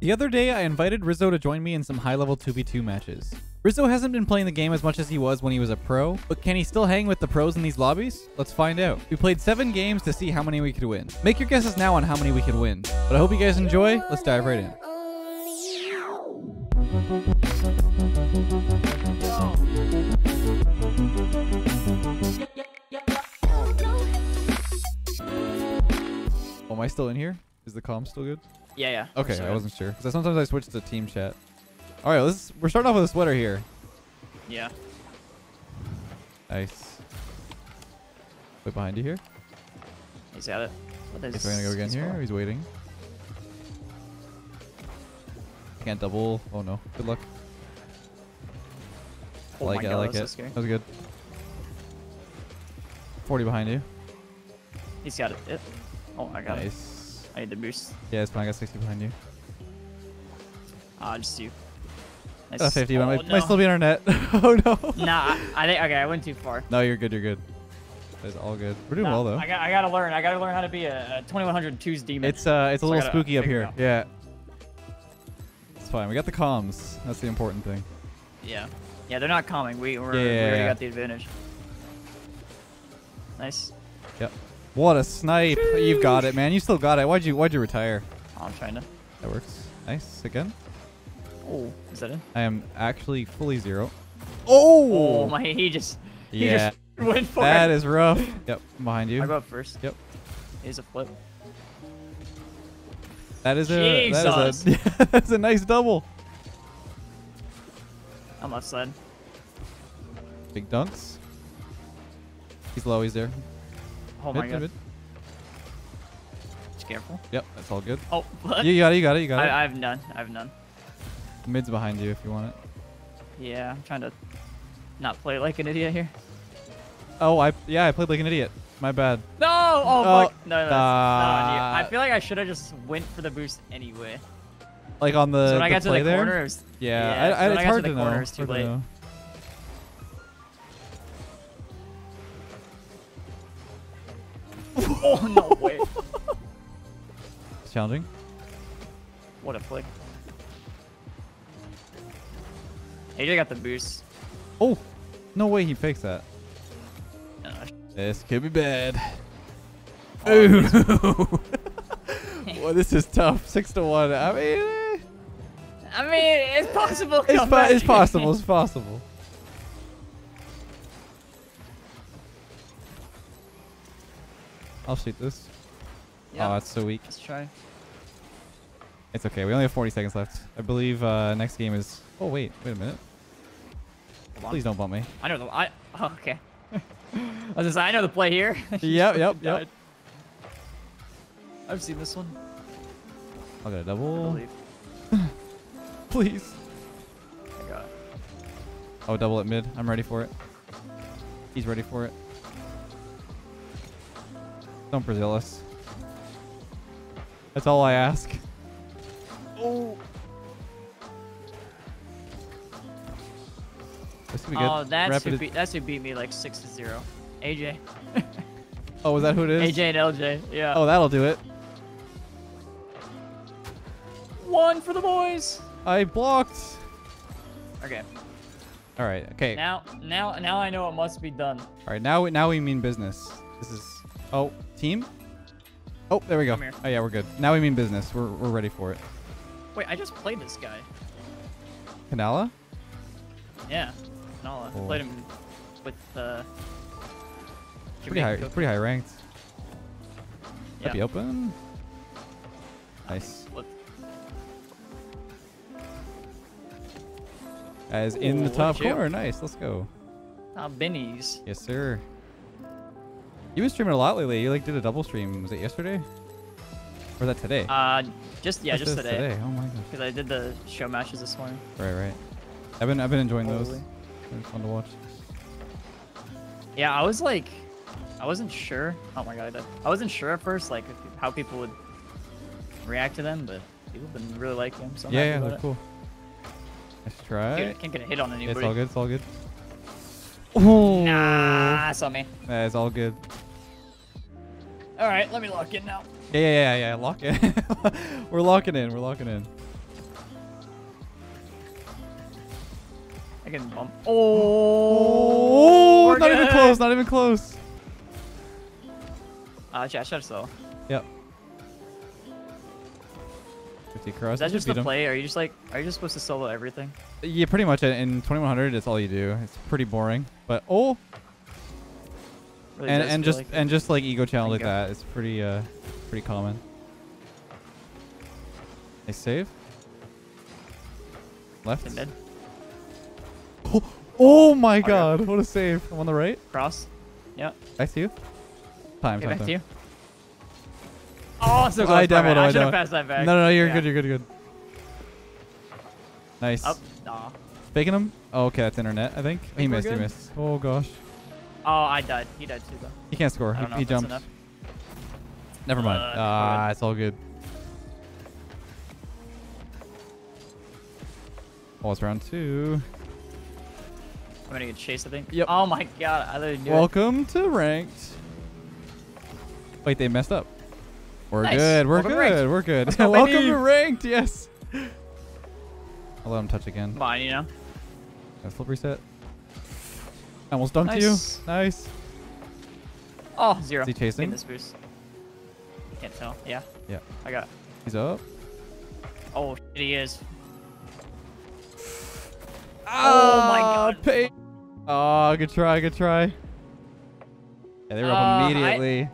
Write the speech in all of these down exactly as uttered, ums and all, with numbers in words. The other day, I invited Rizzo to join me in some high-level two v two matches. Rizzo hasn't been playing the game as much as he was when he was a pro, but can he still hang with the pros in these lobbies? Let's find out. We played seven games to see how many we could win. Make your guesses now on how many we could win. But I hope you guys enjoy. Let's dive right in. Oh, am I still in here? Is the comm still good? Yeah, yeah. Okay, I wasn't sure. Because sometimes I switch to team chat. All right, let's, we're starting off with a sweater here. Yeah. Nice. Wait behind you here. He's at it. What is going to go again here? He's waiting. Can't double. Oh, no. Good luck. Oh, I like it. I like it. That was good. forty behind you. He's got it. it. Oh, I got it. Nice. I need the boost. Yeah, it's fine. I got sixty behind you. Ah, uh, just you. Nice. Uh, fifty, oh, might, no. might still be in our net. Oh no. Nah, I think okay. I went too far. No, you're good. You're good. It's all good. We're doing nah, well though. I got. I gotta learn. I gotta learn how to be a, a twenty-one hundred two's demon. It's uh, it's so a little spooky up here. It yeah. It's fine. We got the comms. That's the important thing. Yeah. Yeah, they're not calming. We we're, yeah, we already yeah. got the advantage. Nice. Yep. What a snipe! Sheesh. You've got it, man. You still got it. Why'd you Why'd you retire? Oh, I'm trying to. That works. Nice again. Oh, is that it? I am actually fully zero. Oh! Oh my, he just, he yeah. just went for that it. That is rough. Yep, behind you. I go up first. Yep. Here's a flip. That is a, that is a, yeah, that's a nice double. I'm left side. Big dunks. He's low, he's there. Oh my mid, god. Mid. Just careful. Yep, that's all good. Oh, what? You got it, you got it, you got I, it. I have none, I have none. Mid's behind you if you want it. Yeah, I'm trying to not play like an idiot here. Oh, I yeah, I played like an idiot. My bad. No! Oh, oh fuck. No, no, that's uh, not on you. I feel like I should have just went for the boost anyway. Like on the, so when the I got to the there? corner, it was, yeah, yeah I, I, so it's I hard to know. Corner, it was too late. To oh, no way. It's challenging. What a flick. A J got the boost. Oh, no way he fakes that. No, no. This could be bad. Oh, ooh. Well, this is tough. Six to one. I mean, I mean, it's possible. It's, po it's possible. It's possible. I'll shoot this. Yep. Oh, that's so weak. Let's try. It's okay. We only have forty seconds left. I believe uh, next game is. Oh wait, wait a minute. Please don't bump me. I know the. I oh, okay. I was just, I know the play here. yep, yep, yep. I've seen this one. I'll get a double. Please. I got it. Oh, double at mid. I'm ready for it. He's ready for it. Don't Brazil us. That's all I ask. Oh. This could be good. Oh, that's who, beat, that's who beat me like six to zero. A J. Oh, is that who it is? A J and L J. Yeah. Oh, that'll do it. One for the boys. I blocked. Okay. All right. Okay. Now, now, now I know it must be done. All right. Now, now we mean business. This is. Oh, team. Oh, there we go. Oh yeah, we're good. Now we mean business. We're we're ready for it. Wait, I just played this guy. Kanala? Yeah. Kanala. Oh. I played him with uh pretty high, pretty high ranked. Yeah. Might be open. Nice. Look. As ooh, in the top corner. Nice. Let's go. Ah, Benny's. Yes, sir. You've been streaming a lot lately. You like did a double stream. Was it yesterday? Or was that today? Uh, just yeah, just today. today. Oh my gosh. Because I did the show matches this morning. Right, right. I've been I've been enjoying totally. those. They're fun to watch. Yeah, I was like, I wasn't sure. Oh my god, I wasn't sure at first like how people would react to them, but people have been really liking them. So I'm yeah, yeah, they're it. cool. Let's try. Dude, I can't get a hit on anybody. It's all good. It's all good. Ooh. Nah, I saw me. Yeah, it's all good. All right, let me lock in now. Yeah, yeah, yeah, yeah. Lock in. We're locking in. We're locking in. I can bump. Oh, oh not good. even close. Not even close. Uh, actually, I should have slow. Yep. fifty cross. Is that just the play? Are you just like, are you just supposed to solo everything? Yeah, pretty much. In twenty-one hundred, it's all you do. It's pretty boring. But oh, really and and just like and just like ego challenge like that, it's pretty uh pretty common. Nice save. Left. Oh, oh my oh, God! Yeah. What a save! I'm on the right. Cross. Yeah. Back to you. Time. Okay, time, back time. to you. Oh, so close. I, right. I should have passed that back. No, no, no, you're yeah. good. You're good. You're good. Nice. Up. Nah. Faking him. Oh, okay, that's internet. I think, I think he missed. Good. He missed. Oh gosh. Oh, I died. He died too though. He can't score. He, he jumped. Enough. Never mind. Ah, uh, uh, it's all good. Oh, it's round two. I'm gonna get chased, I think. Yep. Oh my God, I literally knew Welcome it. to ranked. Wait, they messed up. We're nice. good. We're Welcome good. We're good. Go, Welcome to ranked. Yes. I'll let him touch again. Come on, you know. Got a flip reset. I almost dunked nice. you. Nice. Oh, zero. Is he chasing? Get this boost. Can't tell. Yeah. Yeah. I got it. He's up. Oh, shit, he is. Oh, oh my God. Pain. Oh, good try. Good try. Yeah, they were uh, up immediately.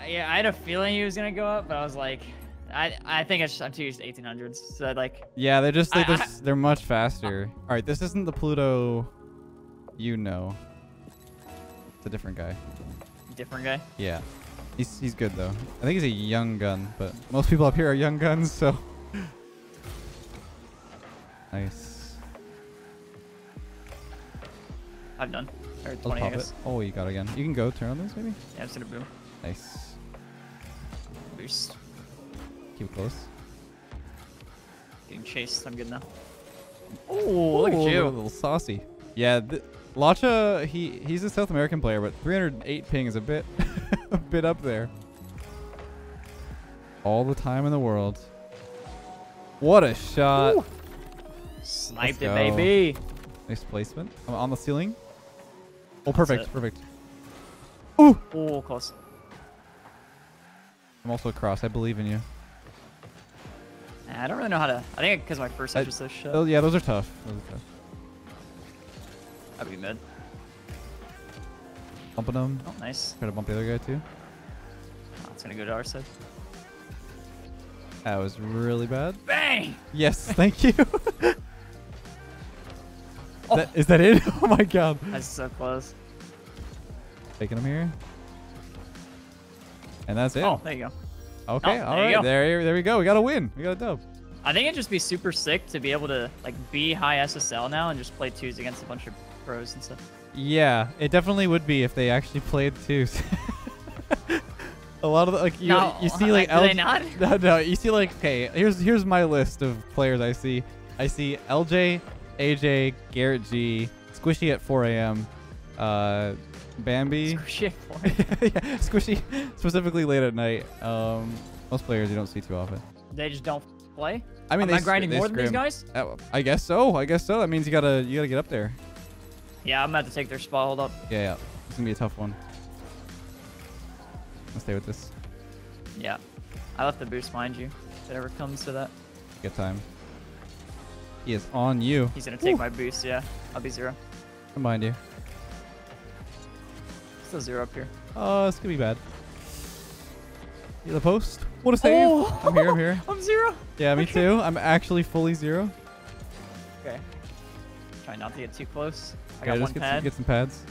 I, yeah, I had a feeling he was going to go up, but I was like, I I think it's, I'm too used to eighteen hundreds, so I'd like. Yeah, they're just, they're, I, just, I, they're much faster. Uh, All right, this isn't the Pluto, you know. It's a different guy. Different guy? Yeah. He's, he's good, though. I think he's a young gun, but most people up here are young guns, so. Nice. I'm done. Or twenty, I guess. Oh, you got it again. You can go turn on this, maybe? Yeah, I'm just gonna boom. Nice. Boost. Keep close. Getting chased. I'm good now. Oh, look at you. A little saucy. Yeah, Lacha, he, he's a South American player, but three hundred eight ping is a bit a bit up there. All the time in the world. What a shot. Ooh. Sniped it, baby. Nice placement. I'm on the ceiling. Oh, perfect. Perfect. Ooh. Oh, close. I'm also across. I believe in you. I don't really know how to. I think because my first hit was so shit. Oh yeah, those are tough. Those are tough. I'd be mid. Bumping them. Oh, nice. Try to bump the other guy too. Oh, it's gonna go to our side. That was really bad. Bang! Yes, thank you. Oh. that, is that it? Oh my God. That's so close. Taking him here. And that's it. Oh, there you go. Okay, oh, all right, there, there we go. We got a win. We got a dub. I think it'd just be super sick to be able to like be high S S L now and just play twos against a bunch of pros and stuff. Yeah, it definitely would be if they actually played twos. A lot of the, like you, no, you see like, like L J. Not? No, no, you see like okay, here's here's my list of players I see. I see L J, A J, Garrett G, Squishy at four A M. Uh, Bambi. Squishy. Yeah, Squishy specifically late at night. Um, most players you don't see too often. They just don't play. I mean, am they I grinding more they than these guys? I guess so. I guess so. That means you gotta you gotta get up there. Yeah, I'm about to take their spot. Hold up. Yeah, yeah. It's gonna be a tough one. I'll stay with this. Yeah, I left the boost behind you. If it ever comes to that. Good time. He is on you. He's gonna take Ooh. my boost. Yeah, I'll be zero. I'm behind you. Still zero up here. Oh, uh, it's gonna be bad. You're the post. What a save! Oh. I'm here. I'm here. I'm zero. Yeah, me okay. too. I'm actually fully zero. Okay. Try not to get too close. I okay, got just one get pad. Some, get some pads.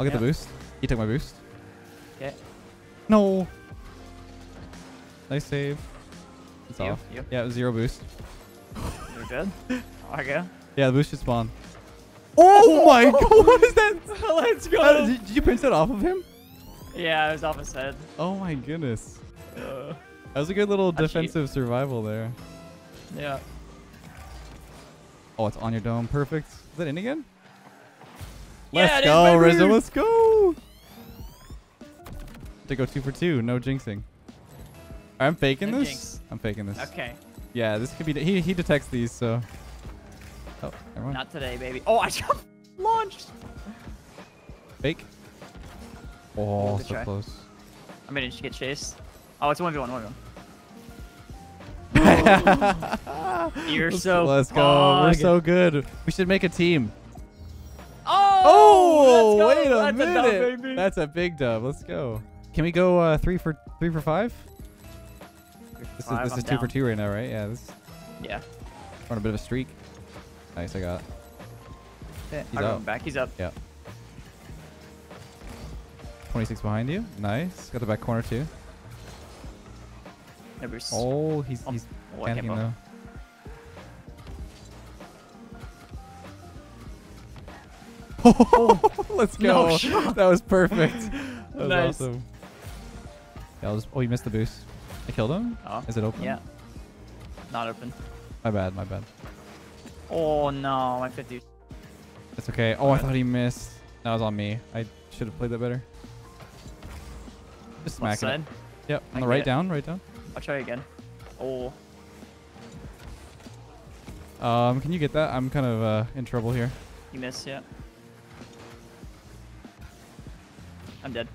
I'll get yeah. the boost. You took my boost. Okay. No. Nice save. It's you, off. You. Yeah, it was zero boost. You're good. Oh, okay. Yeah, the boost should spawn. Oh my God! What is that? Let's go. Uh, did you pinch that off of him? Yeah, it was off his head. Oh my goodness. Uh, that was a good little I defensive cheat. survival there. Yeah. Oh, it's on your dome. Perfect. Is that in again? Let's yeah, go, Rizzo. Let's go. To go two for two. No jinxing. I'm faking no this. Jinx. I'm faking this. Okay. Yeah, this could be. He he detects these, so. Oh, never mind. Not today, baby. Oh, I got launched. Fake. Oh, so try. Close. I'm gonna just get chased. Oh, it's one v one, one v one. You're so Let's go. Pog. We're so good. We should make a team. Oh, oh wait a That's minute. A dub, That's a big dub. Let's go. Can we go uh, three for three for five? Three for this five, is this I'm is two down. for two right now, right? Yeah. This. Yeah. On a bit of a streak. Nice, I got. He's I got him back. He's up. Yeah. twenty-six behind you. Nice. Got the back corner too. Never's oh, he's he's oh, panicking though. Oh, let's go. No shot. That was perfect. That was nice. Awesome. Yeah, I'll just, oh, you missed the boost. I killed him? Oh. Is it open? Yeah. Not open. My bad, my bad. Oh, no. My fifty. That's okay. Oh, I thought he missed. That was on me. I should have played that better. Just smack it. Yep. On the right down, right down. I'll try again. Oh. Um, can you get that? I'm kind of uh, in trouble here. You missed, yeah. I'm dead.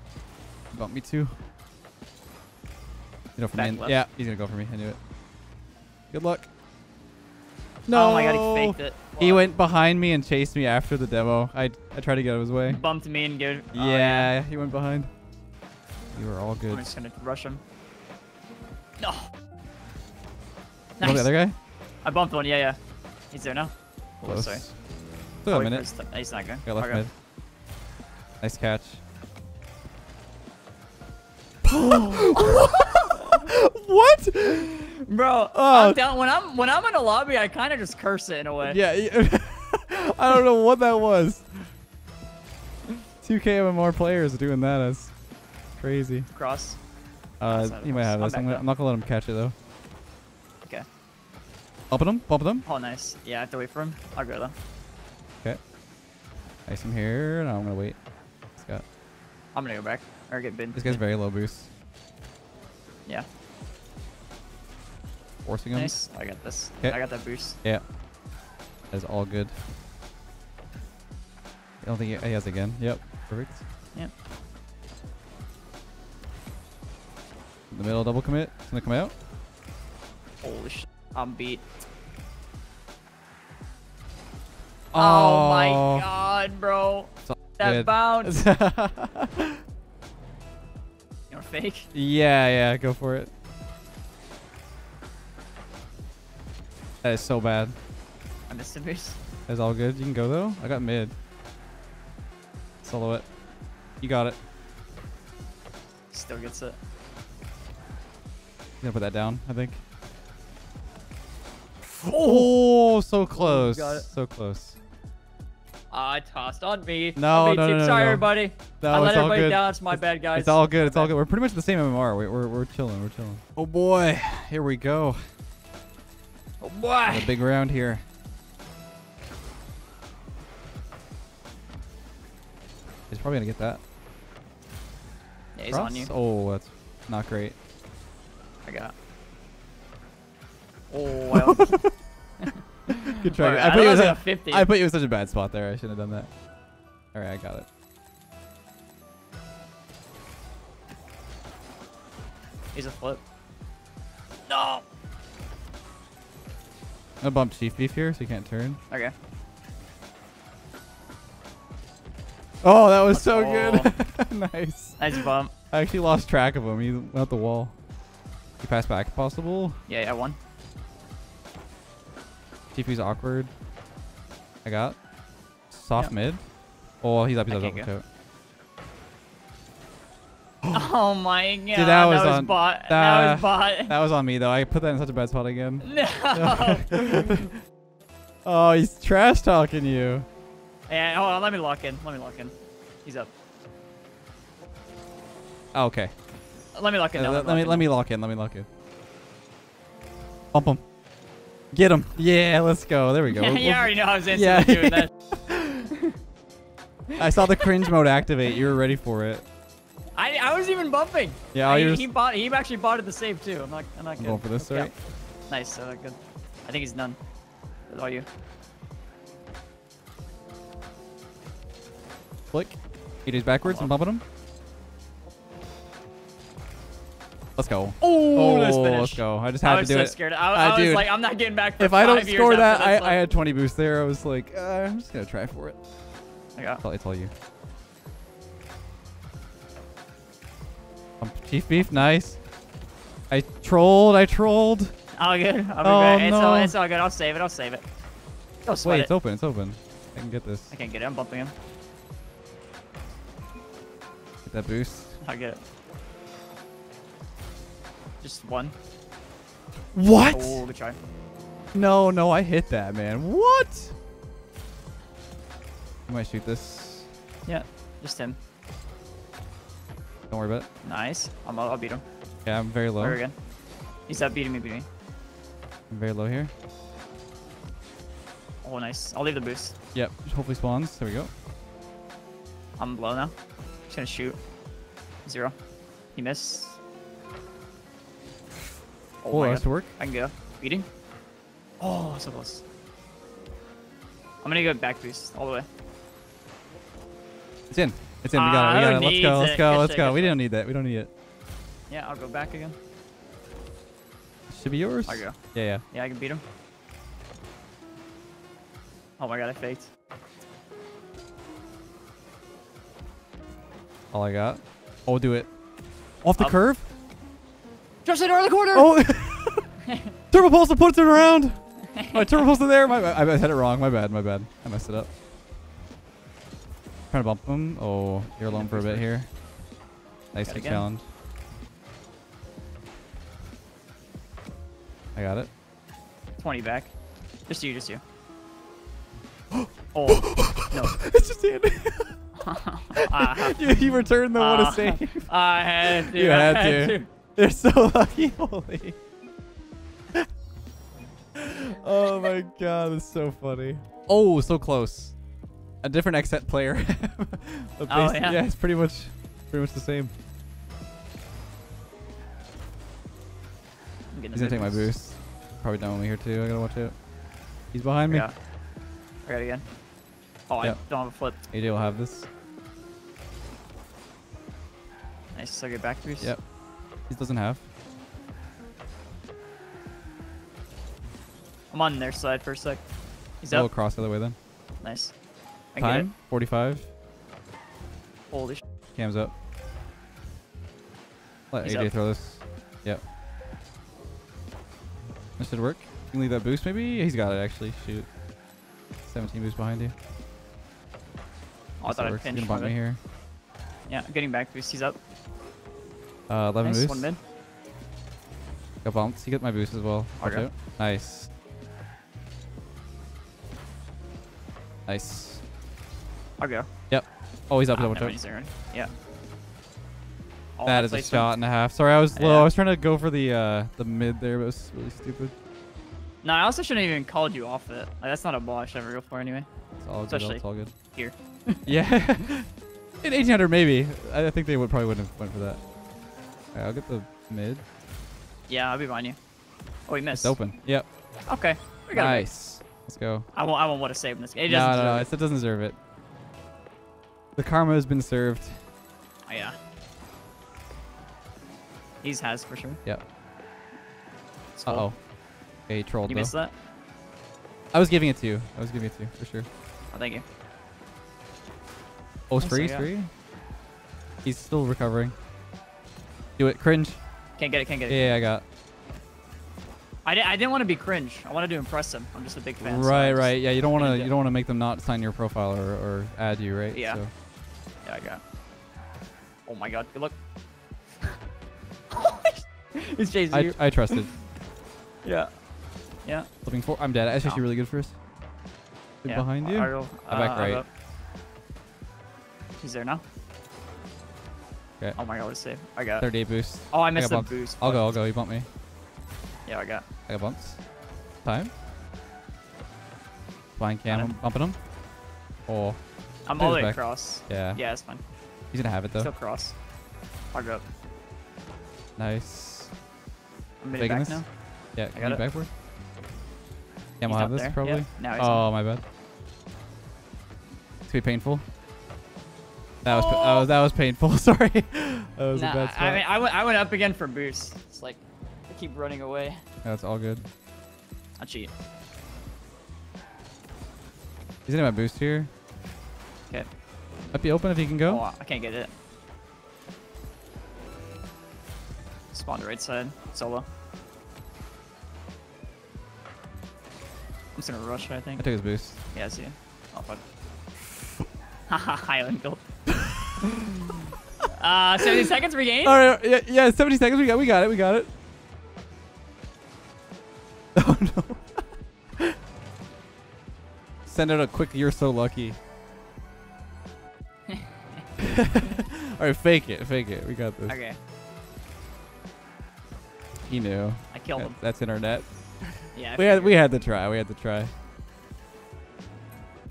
Bump me too. You know, for me. Yeah, he's gonna go for me. I knew it. Good luck. No. Oh my god, he faked it. Wow. He went behind me and chased me after the demo. I I tried to get out of his way. Bumped me and gave. Oh, yeah, yeah, he went behind. You were all good. I'm just gonna rush him. No. Nice. Oh, the other guy? I bumped one. Yeah, yeah. He's there now. Close. Oh, sorry. Still got a minute. He's not good. Got left mid. Nice catch. What? Bro, oh. I'm down. When I'm when I'm in a lobby, I kind of just curse it in a way. Yeah, yeah. I don't know what that was. two K M M R players doing that. That's crazy. Cross. Uh, he might have this. I'm, I'm not gonna let him catch it though. Okay. Bumping him. Bumping him. Oh, nice. Yeah, I have to wait for him. I'll go though. Okay. Nice. I'm here. No, I'm gonna wait. Let's go. I'm gonna go back. Or get bin. This guy's very low boost. Yeah. Forcing him. Nice. I got this. Kay. I got that boost. Yeah. That's all good. I don't think he, he has again. Yep. Perfect. Yep. In the middle, double commit. It's gonna come out. Holy shit. I'm beat. Oh, oh my god, bro. That good. bounce. Fake? Yeah, yeah, go for it. That is so bad. I missed the boost. That's all good. You can go though. I got mid. Solo it. You got it. Still gets it. You're gonna put that down, I think. Oh, so close. Oh, got it. So close. I tossed on me. No, on me no, no, no, Sorry, no. everybody. No, I let everybody good. down. It's my it's, bad, guys. It's all good. It's all good. We're pretty much the same M M R. We're, we're, we're chilling. We're chilling. Oh, boy. Here we go. Oh, boy. A big round here. He's probably going to get that. Yeah, he's Cross? on you. Oh, that's not great. I got Oh, well. Good try. Right, I, put I, was like a, I put you in such a bad spot there. I shouldn't have done that. All right, I got it. He's a flip. No. I bumped Chief Beef here, so you can't turn. Okay. Oh, that was so oh. good. Nice. Nice bump. I actually lost track of him. He went out the wall. You pass back if possible. Yeah, yeah, I won. T P's awkward. I got soft yep. mid. Oh, he's up. He's I up. up oh my god! Dude, that, that was, was on. Bot. That, that was bot. That was on me though. I put that in such a bad spot again. No. Oh, he's trash talking you. Yeah. Hold on. Let me lock in. Let me lock in. He's up. Oh, okay. Let me lock in. Uh, no, let, let me. Lock let me lock in. Let me lock in. Bump him. Get him. Yeah, let's go. There we go. Yeah, you already know I was instantly yeah. doing that. I saw the cringe mode activate. You were ready for it. I, I was even bumping. Yeah, I, he, he bought. He actually bought it the save too. I'm not. I'm not I'm good. Going for this, okay. right? Nice. Uh, good. I think he's done. That's all you. Flick. He does backwards and bumping him. Let's go. Oh, let's, let's go. I just had I to do so it. Scared. I, I, I was dude, like, I'm not getting back for If five I don't score that, I, I had twenty boost there. I was like, uh, I'm just going to try for it. I got it. It's all you. Um, Chief Beef, nice. I trolled. I trolled. All good. I'll be oh, it's, no. all, it's all good. I'll save it. I'll save it. Don't sweat Wait, it. it's open. It's open. I can get this. I can't get it. I'm bumping him. Get that boost. I'll get it. Just one. What? Oh, good try. No, no, I hit that, man. What? I might shoot this. Yeah, just him. Don't worry about it. Nice. I'm, I'll beat him. Yeah, I'm very low. There we go. He's up beating me, beating me. I'm very low here. Oh, nice. I'll leave the boost. Yep. Hopefully spawns. There we go. I'm low now. Just gonna shoot. Zero. He missed. Oh, that's to work. I can go. Beating. Oh, so close. I'm gonna go back boost all the way. It's in. It's in. We got uh, it. We got it. Let's go. Let's go. Let's go. We don't need that. We don't need it. Yeah, I'll go back again. Should be yours. I go. Yeah, yeah. Yeah, I can beat him. Oh my god, I faked. All I got. Oh, do it. Off the Up. curve. Just in around the corner. Oh, turbo pulse puts it around. My turbo pulse there. My, I, I had it wrong. My bad. My bad. I messed it up. Trying to bump him. Oh, you're alone for a bit here. Nice challenge. I got it. twenty back. Just you. Just you. Oh no! It's just Andy. uh, you, you returned the uh, one to save. I had to. You had, had to. to. They're so lucky, holy. Oh my god, that's so funny. Oh, so close. A different X-set player. base, oh, yeah. yeah, it's pretty much pretty much the same. I'm He's gonna take my boost. Probably down with me here too, I gotta watch out. He's behind me. Yeah. I got it again. Oh, yep. I don't have a flip. A J will have this. Nice, so I get back boost. Yep. He doesn't have. I'm on their side for a sec. He's up. We'll cross the other way then. Nice. I can Time? Get it. forty-five. Holy sh. Cam's up. Let He's A J up. throw this. Yep. This should work. You can leave that boost maybe? He's got it actually. Shoot. seventeen boost behind you. Oh, I thought I finished. He's gonna bump me here. Yeah, I'm getting back boost. He's up. Uh, eleven nice. boost. One mid. Got bounced. You get my boost as well. Okay. Nice. Nice. I'll go. Yep. Oh, he's up. Ah, double no, he's there. Yeah. All that is a shot and a half. Sorry, I was low. Yeah. I was trying to go for the uh, the mid there, but it was really stupid. No, I also shouldn't have even called you off it. Like, that's not a ball I should ever go for anyway. It's all Especially good. It's all good. Here. Yeah. In eighteen hundred maybe. I think they would probably wouldn't have went for that. Alright, I'll get the mid. Yeah, I'll be behind you. Oh, he missed. It's open. Yep. Okay. We got nice. It. Let's go. I won't, I won't want to save this game. It doesn't no, no, no. It. it doesn't deserve it. The karma has been served. Oh, yeah. He's has for sure. Yep. Cool. Uh-oh. He trolled, You though. missed that? I was giving it to you. I was giving it to you, for sure. Oh, thank you. Oh, it's free, it's free. He's still recovering. Do it, cringe. Can't get it, can't get it. Yeah, yeah I got. I didn't. I didn't want to be cringe. I wanted to impress them. I'm just a big fan. Right, so right. Just, yeah, you don't want to. You don't want to make them not sign your profile or, or add you, right? Yeah. So. Yeah, I got. Oh my God! Good luck. It's Jay-Z. I, I trusted. Yeah. Yeah. Looking for. I'm dead. That's actually no. really good first. Yeah. Behind you. I'll, uh, back right. He's there now. Okay. Oh my god, what a save. I got thirty-eight boost. Oh, I missed I the boost. I'll go, I'll go. You bumped me. Yeah, I got. I got bumps. Time. Blind cam, I'm bumping him. Oh. I'm all the way across. Yeah. Yeah, it's fine. He's gonna have it though. Still cross. I'll go. Nice. I'm mid back this. now. Yeah, I got it. Backward. Yeah, we'll have this there. probably. Yeah. No, he's oh, not. my bad. It's gonna be painful. That was, oh. that was that was painful. Sorry, that was nah, a bad spot. I mean, I went I went up again for boost. It's like I keep running away. That's all good. I cheat. He's in my boost here. Okay. Might be open if he can go. Oh, I can't get it. Spawn to right side. Solo. I'm just gonna rush. I think. I took his boost. Yeah, I see. Oh fuck. Haha, Highland build. uh, seventy seconds regained? Alright, yeah, yeah, seventy seconds, we got, we got it, we got it. Oh no. Send out a quick, you're so lucky. Alright, fake it, fake it, we got this. Okay. He knew. I killed that, him. That's internet. Yeah. I we, had, we had to try, we had to try.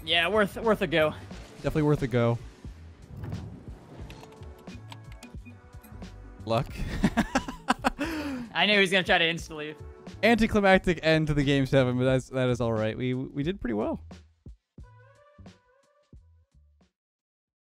Yeah, worth, worth a go. Definitely worth a go. Luck. I knew he was gonna try to insta-leave. Anticlimactic end to the game seven, but that's that is all right. We we did pretty well.